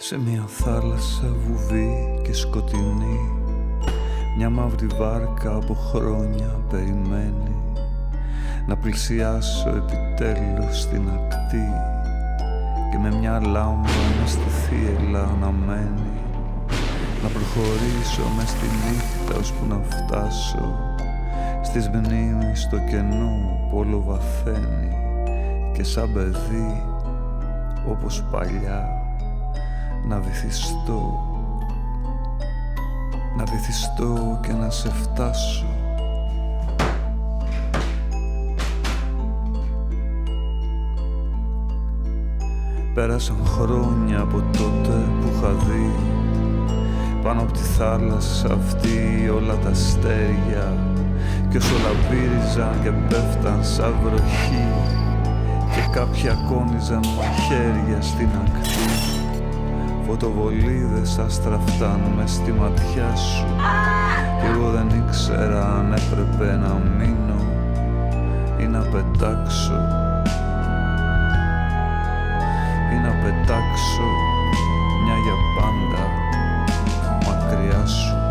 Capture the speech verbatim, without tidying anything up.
Σε μια θάλασσα βουβή και σκοτεινή, μια μαύρη βάρκα από χρόνια περιμένει να πλησιάσω επιτέλους την ακτή και με μια λάμπα να στη θύελα αναμένει να προχωρήσω μες τη νύχτα ώσπου να φτάσω στις μνήμεις το κενό που όλο βαθαίνει και σαν παιδί όπως παλιά να βυθιστώ, να βυθιστώ και να σε φτάσω. Πέρασαν χρόνια από τότε που είχα δει πάνω από τη θάλασσα αυτή όλα τα αστέρια κι όσο λαμπύριζαν και πέφταν σαν βροχή και κάποιοι ακόνιζαν μαχαίρια στην ακτή, φωτοβολίδες άστρα φτάνουν μες στη ματιά σου κι εγώ δεν ήξερα αν έπρεπε να μείνω ή να πετάξω ή να πετάξω μια για πάντα μακριά σου.